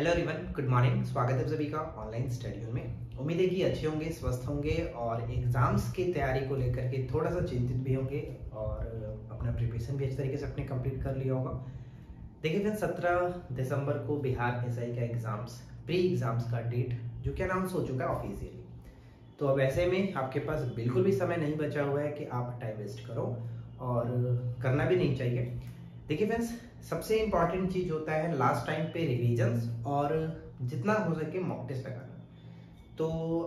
Hello everyone, good morning. स्वागत है सभी का ऑनलाइन स्टडी जोन में। उम्मीद है कि अच्छे होंगे, स्वस्थ होंगे और एग्ज़ाम्स की तैयारी को लेकर के थोड़ा सा चिंतित भी होंगे और अपना प्रिपरेशन भी अच्छे तरीके से अपने कंप्लीट कर लिया होगा। देखिए फ्रेंड्स, 17 दिसंबर को बिहार एसआई का एग्ज़ाम्स प्री एग्ज़ाम्स का डेट जो कि अनाउंस हो चुका है ऑफिशियली। तो अब ऐसे में आपके पास बिल्कुल भी समय नहीं बचा हुआ है कि आप टाइम वेस्ट करो, और करना भी नहीं चाहिए। देखिए फ्रेंड्स, सबसे इम्पॉर्टेंट चीज़ होता है लास्ट टाइम पे रिविजन्स और जितना हो सके मॉक टेस्ट लगाना। तो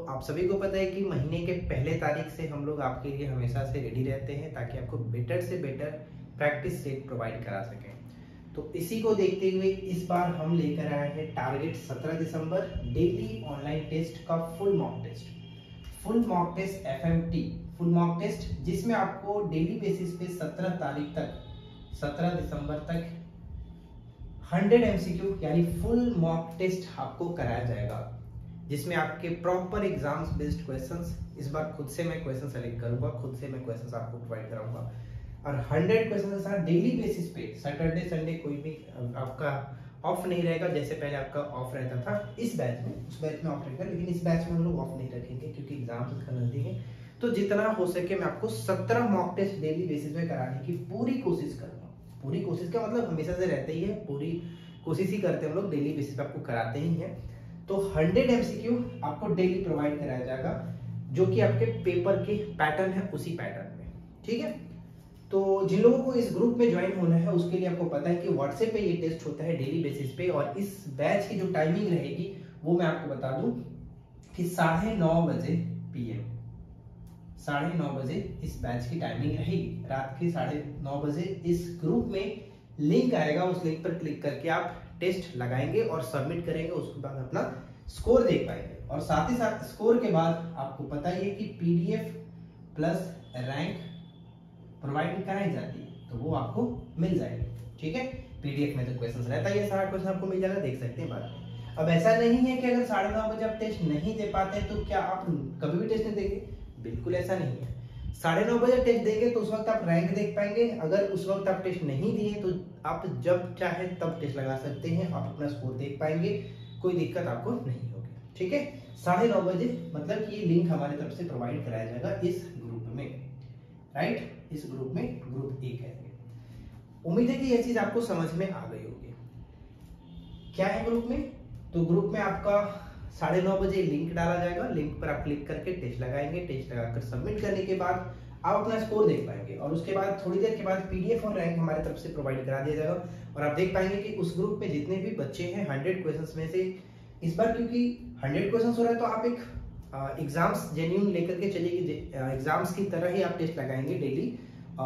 आप सभी को पता है कि महीने के पहले तारीख से हम लोग आपके लिए हमेशा से रेडी रहते हैं ताकि आपको बेटर से बेटर प्रैक्टिस सेट प्रोवाइड करा सकें। तो इसी को देखते हुए इस बार हम लेकर आए हैं टारगेट 17 दिसंबर डेली ऑनलाइन टेस्ट का full mock test FMT full mock test, जिसमें आपको डेली बेसिस पे 17 दिसंबर तक 100 MCQ यानी फुल मॉक टेस्ट आपको कराया जाएगा, जिसमें आपके प्रॉपर एग्जाम्स बेस्ड क्वेश्चंस। इस बार खुद से मैं क्वेश्चन सेलेक्ट करूंगा, खुद से मैं क्वेश्चंस आपको प्रोवाइड कराऊंगा और 100 क्वेश्चन के साथ डेली बेसिस पे सैटरडे संडे कोई भी आपका ऑफ नहीं रहेगा। जैसे पहले आपका ऑफ रहता था इस बैच में, उस बैच में ऑफ रहेगा, लेकिन इस बैच में हम लोग ऑफ नहीं रखेंगे क्योंकि एग्जाम्स का नजदीक है। तो जितना हो सके मैं आपको 17 मॉक टेस्ट डेली बेसिस पे कराने की पूरी कोशिश करूँगा। पूरी कोशिश का मतलब हमेशा से रहते ही है, पूरी कोशिश ही करते हैं हम लोग, डेली बेसिस पे आपको कराते ही हैं। तो 100 MCQ आपको डेली प्रोवाइड कराया जाएगा जो कि आपके पेपर के पैटर्न है, उसी पैटर्न में, ठीक है। तो जिन लोगों को इस ग्रुप में ज्वाइन होना है उसके लिए आपको पता है कि व्हाट्सएप पे ये टेस्ट होता है डेली बेसिस पे, और इस बैच की जो टाइमिंग रहेगी वो मैं आपको बता दूं कि 9:30 PM 9:30 बजे इस बैच की टाइमिंग रहेगी। रात के 9:30 बजे इस ग्रुप में लिंक आएगा, उस लिंक पर क्लिक करके आप टेस्ट लगाएंगे और सबमिट करेंगे। उसके बाद अपना स्कोर देख पाएंगे और साथ ही साथ स्कोर के बाद आपको पता ही है कि PDF प्लस रैंक प्रोवाइड कराई जाती है, तो वो आपको मिल जाएगी, ठीक है। PDF में तो क्वेश्चन रहता है, ये सारा क्वेश्चन आपको मिल जाएगा, देख सकते हैं बाद में। अब ऐसा नहीं है कि अगर 9:30 बजे आप टेस्ट नहीं दे पाते तो क्या आप कभी भी टेस्ट नहीं देंगे, बिल्कुल ऐसा नहीं है। 9:30 बजे टेस्ट देंगे तो उस वक्त आप रैंक देख पाएंगे। अगर उस वक्त आप टेस्ट नहीं दिए तो आप जब चाहे तब टेस्ट लगा सकते हैं, आप अपना स्कोर देख पाएंगे, कोई दिक्कत आपको नहीं होगी, ठीक है। 9:30 बजे मतलब कि ये लिंक हमारी तरफ से प्रोवाइड कराया जाएगा इस ग्रुप में, राइट। इस ग्रुप में ग्रुप ए कहेंगे। उम्मीद है कि यह चीज आपको समझ में आ गई होगी। क्या है ग्रुप में? तो ग्रुप में आपका 9:30 बजे लिंक डाला जाएगा, लिंक पर आप क्लिक करके टेस्ट लगाएंगे। टेस्ट लगाकर सबमिट करने के बाद आप अपना स्कोर देख पाएंगे और उसके बाद थोड़ी देर के बाद PDF और रैंक हमारे तरफ से प्रोवाइड करा दिया जाएगा। और आप देख पाएंगे कि उस ग्रुप में जितने भी बच्चे हैं 100 क्वेश्चंस में से इस बार, क्योंकि 100 क्वेश्चन हो रहा है तो आप एक एग्जाम्स जेन्यून लेकर के चलिए, एग्जाम्स की तरह ही आप टेस्ट लगाएंगे डेली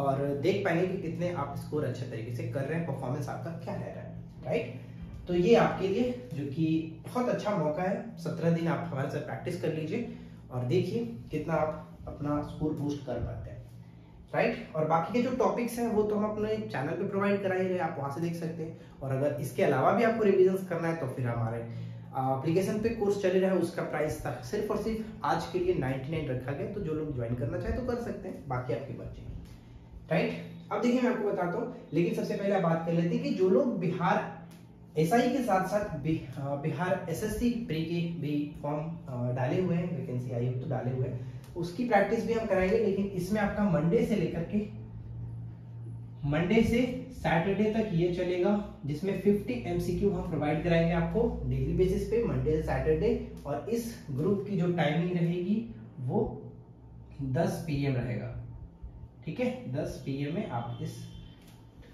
और देख पाएंगे कि कितने आप स्कोर अच्छे तरीके से कर रहे हैं, परफॉर्मेंस आपका क्या रह रहा है, राइट। तो ये आपके लिए जो कि बहुत अच्छा मौका है। 17 दिन आप हमारे साथ प्रैक्टिस कर लीजिए और देखिए कितना आप अपना स्कोर बूस्ट कर पाते हैं, राइट। और बाकी के जो टॉपिक्स हैं वो तो हम अपने चैनल पे प्रोवाइड कराए रहे, आप वहाँ से देख सकते हैं। और अगर इसके अलावा भी आपको रिविजन्स करना है तो फिर हमारे एप्लीकेशन पे कोर्स चल रहा है, उसका प्राइस था सिर्फ और सिर्फ आज के लिए 99 रखा गया। तो जो लोग ज्वाइन करना चाहे तो कर सकते हैं, बाकी आपकी मर्जी, राइट। अब देखिए मैं आपको बताता हूँ, लेकिन सबसे पहले आप बात कर लेते हैं कि जो लोग बिहार SI के साथ साथ बिहार SSC प्री के भी फॉर्म डाले हुए हैं, वैकेंसी आई तो डाले हुए हैं, उसकी प्रैक्टिस भी हम कराएंगे। लेकिन इसमें आपका मंडे से सैटरडे तक ये चलेगा, जिसमें 50 MCQ हम प्रोवाइड कराएंगे आपको डेली बेसिस पे मंडे से सैटरडे। और इस ग्रुप की जो टाइमिंग रहेगी वो 10 PM रहेगा, ठीक है। 10 PM में आप इस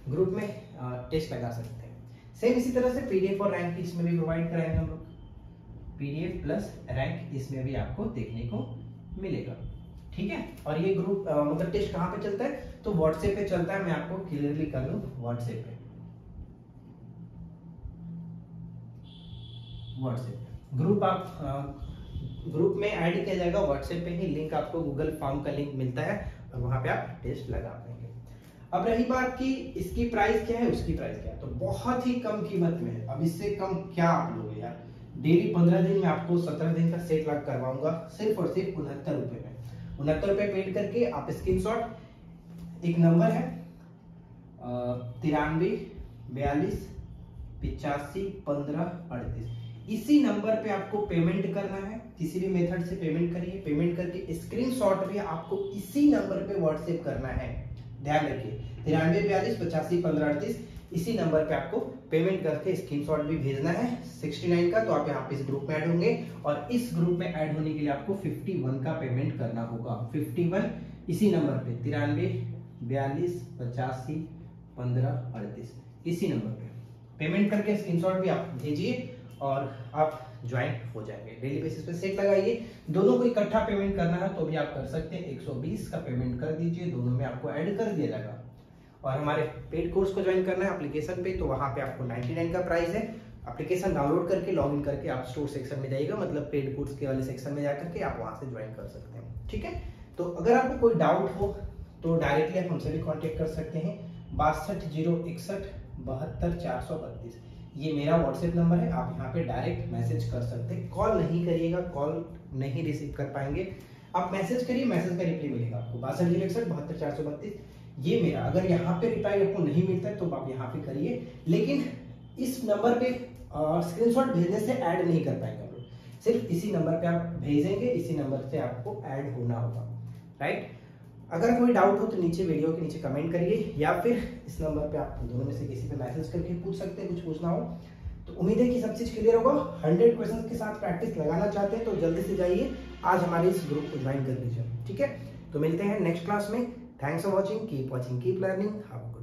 ग्रुप में टेस्ट लगा सकते हैं। सेम इसी तरह से PDF और रैंक इसमें भी प्रोवाइड कराएंगे हम लोग, PDF प्लस रैंक इसमें भी आपको देखने को मिलेगा, ठीक है। और ये ग्रुप मतलब टेस्ट कहाँ पे चलता है? तो व्हाट्सएप पे चलता है। मैं आपको क्लियरली कर लूँ, व्हाट्सएप पे ग्रुप आप ग्रुप में ऐड किया जाएगा, व्हाट्सएप पे ही लिंक आपको गूगल फॉर्म का लिंक मिलता है और वहाँ पे आप टेस्ट लगा पाएंगे। अब रही बात की इसकी प्राइस क्या है, उसकी प्राइस क्या है, तो बहुत ही कम कीमत में है। अब इससे कम क्या आप लोगे यार। डेली 15 दिन में आपको 17 दिन का सेट लग करवाऊंगा सिर्फ और सिर्फ 69 रुपए में। 69 रुपए पेड करके आप स्क्रीनशॉट, एक नंबर है 9342 85 15 38 इसी नंबर पे आपको पेमेंट करना है। किसी भी मेथड से पेमेंट करिए, पेमेंट करके स्क्रीनशॉट भी आपको इसी नंबर पे व्हाट्सएप करना है। ध्यान रखिए 93 42 85 15 38 इसी नंबर पे आपको पेमेंट करके स्क्रीनशॉट भी भेजना है 69 का। तो आप यहाँ पे इस ग्रुप में ऐड होंगे और इस ग्रुप में ऐड होने के लिए आपको 51 का पेमेंट करना होगा। 51 इसी नंबर पे 93 42 85 15 38 इसी नंबर पे पेमेंट करके स्क्रीनशॉट भी आप भेजिए और आप ज्वाइन हो जाएंगे। डेली बेसिस पे सेट लगाइए। दोनों को इकट्ठा पेमेंट करना है तो भी आप कर सकते हैं। 120 का पेमेंट कर दीजिए, दोनों में आपको ऐड कर दिया जाएगा। और हमारे पेड कोर्स को ज्वाइन करना है एप्लीकेशन पे, तो वहाँ पे आपको 99 का प्राइस है। एप्लीकेशन डाउनलोड करके लॉगिन करके आप स्टोर सेक्शन में जाइएगा, मतलब पेड कोर्स के वाले सेक्शन में जाकर के आप वहाँ से ज्वाइन कर सकते हैं। ठीक है, तो अगर आपको कोई डाउट हो तो डायरेक्टली आप हमसे भी कॉन्टेक्ट कर सकते हैं। 62 061 72 432 ये मेरा व्हाट्सएप नंबर है। आप यहाँ पे डायरेक्ट मैसेज कर सकते हैं। कॉल नहीं करिएगा, कॉल नहीं रिसीव कर पाएंगे। आप मैसेज करिए, मैसेज का रिप्लाई मिलेगा आपको। 62 061 72 432 ये मेरा। अगर यहाँ पे रिप्लाई आपको नहीं मिलता है तो आप यहाँ पे करिए, लेकिन इस नंबर पे स्क्रीनशॉट भेजने से ऐड नहीं कर पाएंगे हम लोग। सिर्फ इसी नंबर पे आप भेजेंगे, इसी नंबर से आपको ऐड होना होगा। राइट, अगर कोई डाउट हो तो नीचे वीडियो के नीचे कमेंट करिए या फिर इस नंबर पे आप दोनों में से किसी पे मैसेज करके पूछ सकते हैं। कुछ पूछना हो तो उम्मीद है कि सब चीज़ क्लियर होगा। 100 क्वेश्चन के साथ प्रैक्टिस लगाना चाहते हैं तो जल्दी से जाइए, आज हमारे इस ग्रुप को ज्वाइन कर लीजिए। ठीक है, तो मिलते हैं नेक्स्ट क्लास में। Thanks for watching. Keep watching, keep learning.